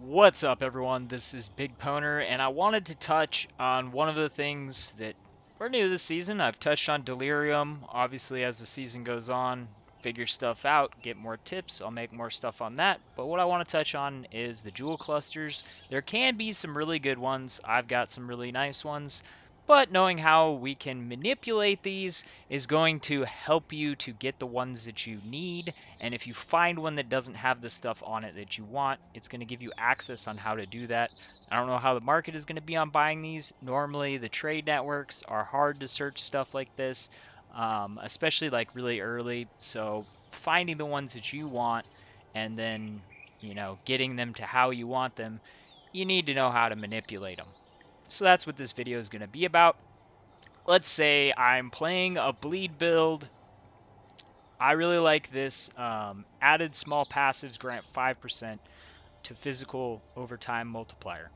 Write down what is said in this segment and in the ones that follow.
What's up, everyone? This is BigPowner, and I wanted to touch on one of the things that we're new this season. I've touched on Delirium. Obviously, as the season goes on, figure stuff out, get more tips. I'll make more stuff on that. But what I want to touch on is the jewel clusters. There can be some really good ones. I've got some really nice ones. But knowing how we can manipulate these is going to help you to get the ones that you need. And if you find one that doesn't have the stuff on it that you want, it's going to give you access on how to do that. I don't know how the market is going to be on buying these. Normally, the trade networks are hard to search stuff like this, especially like really early. So finding the ones that you want and then, you know, getting them to how you want them, you need to know how to manipulate them. So that's what this video is going to be about. Let's say I'm playing a bleed build. I really like this added small passives grant 5% to physical overtime multiplier.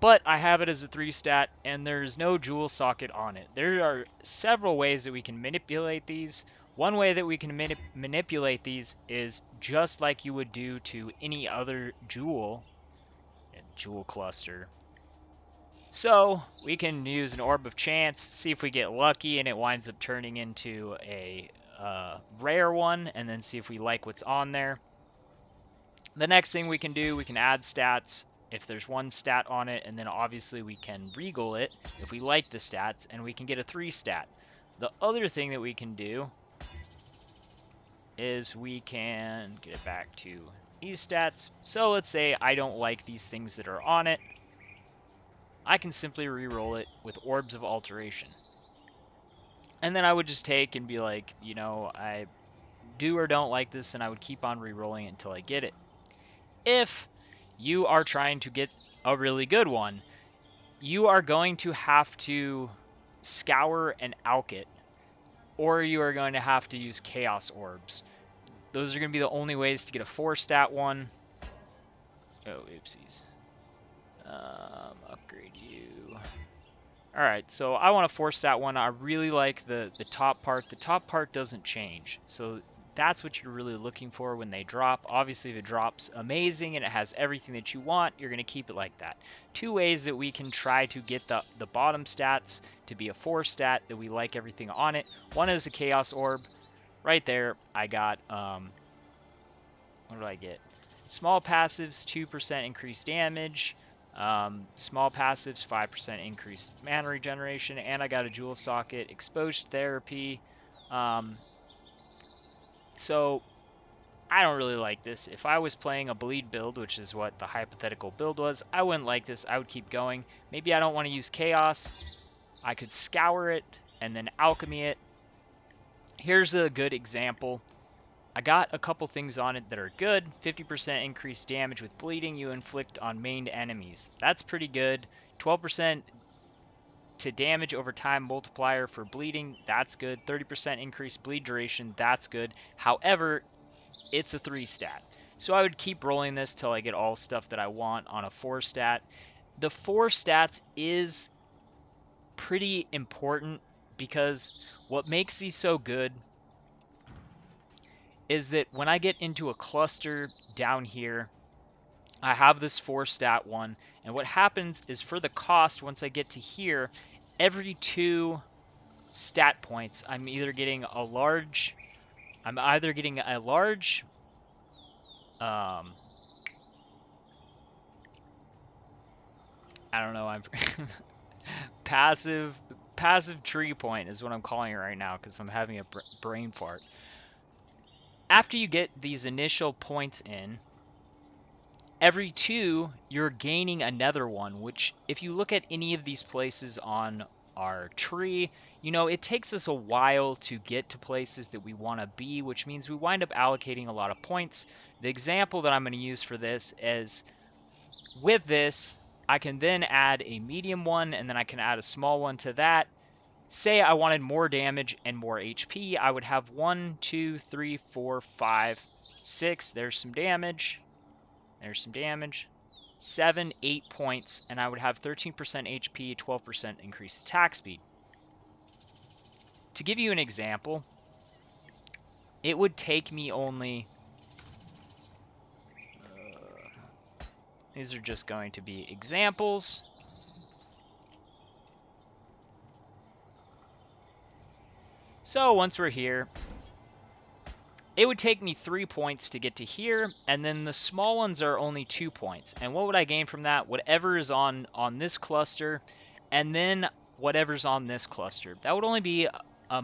But I have it as a 3 stat and there's no jewel socket on it. There are several ways that we can manipulate these. One way that we can manipulate these is just like you would do to any other jewel cluster. So we can use an orb of chance, see if we get lucky and it winds up turning into a rare one, and then see if we like what's on there. The next thing we can do, we can add stats if there's one stat on it, and then obviously we can regal it if we like the stats, and we can get a 3 stat. The other thing that we can do is we can get it back to these stats. So let's say I don't like these things that are on it. I can simply re-roll it with Orbs of Alteration. And then I would just take and be like, you know, I do or don't like this, and I would keep on re-rolling it until I get it. If you are trying to get a really good one, you are going to have to scour and alk it, or you are going to have to use Chaos Orbs. Those are going to be the only ways to get a 4 stat one. Oh, oopsies. Upgrade you. Alright, so I want to force that one. I really like the top part. The top part doesn't change. So that's what you're really looking for when they drop. Obviously, if it drops amazing and it has everything that you want, you're going to keep it like that. Two ways that we can try to get the bottom stats to be a 4 stat that we like everything on it. One is a Chaos Orb. Right there, I got, what did I get? Small passives, 2% increased damage. Small passives, 5% increased mana regeneration, and I got a jewel socket, exposed therapy. So I don't really like this. If I was playing a bleed build, which is what the hypothetical build was, I wouldn't like this. I would keep going. Maybe I don't want to use chaos. I could scour it and then alchemy it. Here's a good example. I got a couple things on it that are good. 50% increased damage with bleeding you inflict on mained enemies. That's pretty good. 12% to damage over time multiplier for bleeding. That's good. 30% increased bleed duration. That's good. However, it's a 3 stat. So I would keep rolling this till I get all stuff that I want on a 4 stat. The 4 stats is pretty important because what makes these so good is that when I get into a cluster down here, I have this 4 stat one, and what happens is for the cost, once I get to here, every 2 stat points, I'm either getting a large, I don't know, I'm passive tree point is what I'm calling it right now because I'm having a brain fart. After you get these initial points in, every 2, you're gaining another one, which if you look at any of these places on our tree, you know, it takes us a while to get to places that we want to be, which means we wind up allocating a lot of points. The example that I'm going to use for this is with this, I can then add a medium one, and then I can add a small one to that. Say I wanted more damage and more HP, I would have 1, 2, 3, 4, 5, 6. There's some damage. 7, 8 points, and I would have 13% HP, 12% increased attack speed. To give you an example, it would take me only These are just going to be examples. So once we're here, it would take me 3 points to get to here, and then the small ones are only 2 points. And what would I gain from that? Whatever is on this cluster, and then whatever's on this cluster. That would only be a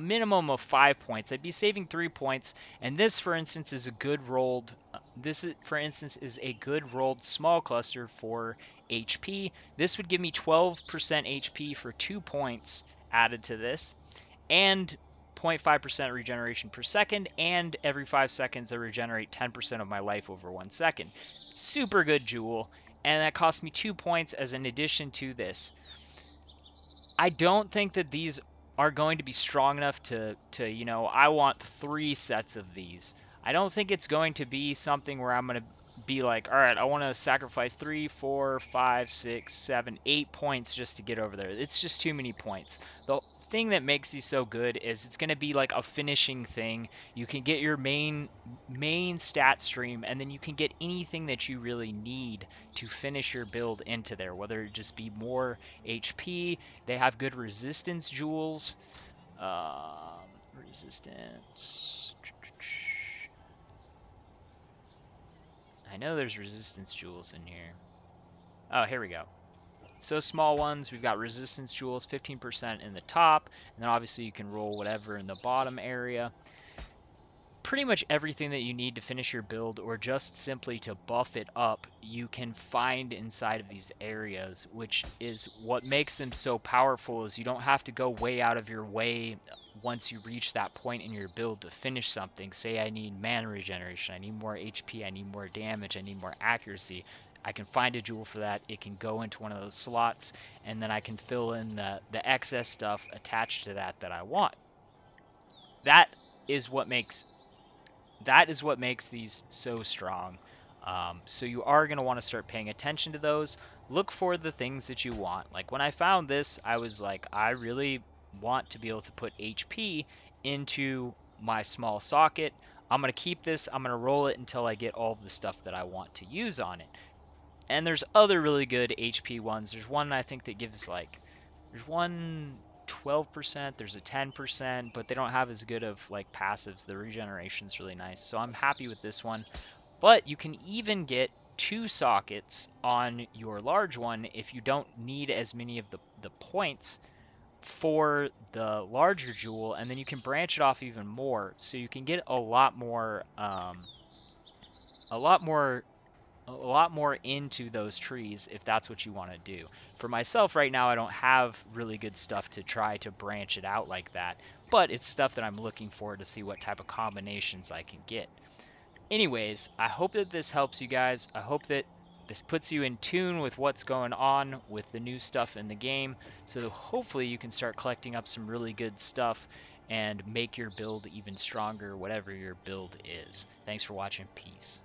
minimum of 5 points. I'd be saving 3 points, and this, for instance, is a good rolled. This, for instance, is a good rolled small cluster for HP. This would give me 12% HP for 2 points added to this, and 0.5% regeneration per second, and every 5 seconds I regenerate 10% of my life over 1 second. Super good jewel, and that cost me 2 points as an addition to this. I don't think that these are going to be strong enough to you know, I want 3 sets of these. I don't think it's going to be something where I'm going to be like, all right, I want to sacrifice 3, 4, 5, 6, 7, 8 points just to get over there. It's just too many points. The thing that makes these so good is it's going to be like a finishing thing. You can get your main stat stream, and then you can get anything that you really need to finish your build into there, whether it just be more HP. They have good resistance jewels. Resistance. I know there's resistance jewels in here. Oh, here we go. So small ones, we've got resistance jewels, 15% in the top, and then obviously you can roll whatever in the bottom area. Pretty much everything that you need to finish your build, or just simply to buff it up, you can find inside of these areas, which is what makes them so powerful, is you don't have to go way out of your way once you reach that point in your build to finish something. Say I need mana regeneration, I need more HP, I need more damage, I need more accuracy. I can find a jewel for that. It can go into one of those slots, and then I can fill in the excess stuff attached to that I want. That is what makes these so strong. So you are going to want to start paying attention to those. Look for the things that you want. Like when I found this, I was like, I really want to be able to put HP into my small socket. I'm going to keep this. I'm going to roll it until I get all of the stuff that I want to use on it. And there's other really good HP ones. There's one I think that gives like, there's one 12%, there's a 10%, but they don't have as good of like passives. The regeneration's really nice, so I'm happy with this one. But you can even get 2 sockets on your large one if you don't need as many of the points for the larger jewel, and then you can branch it off even more, so you can get a lot more into those trees if that's what you want to do. For myself right now, I don't have really good stuff to try to branch it out like that, but it's stuff that I'm looking for to see what type of combinations I can get. Anyways, I hope that this helps you guys. I hope that this puts you in tune with what's going on with the new stuff in the game, so that hopefully you can start collecting up some really good stuff and make your build even stronger, whatever your build is. Thanks for watching. Peace.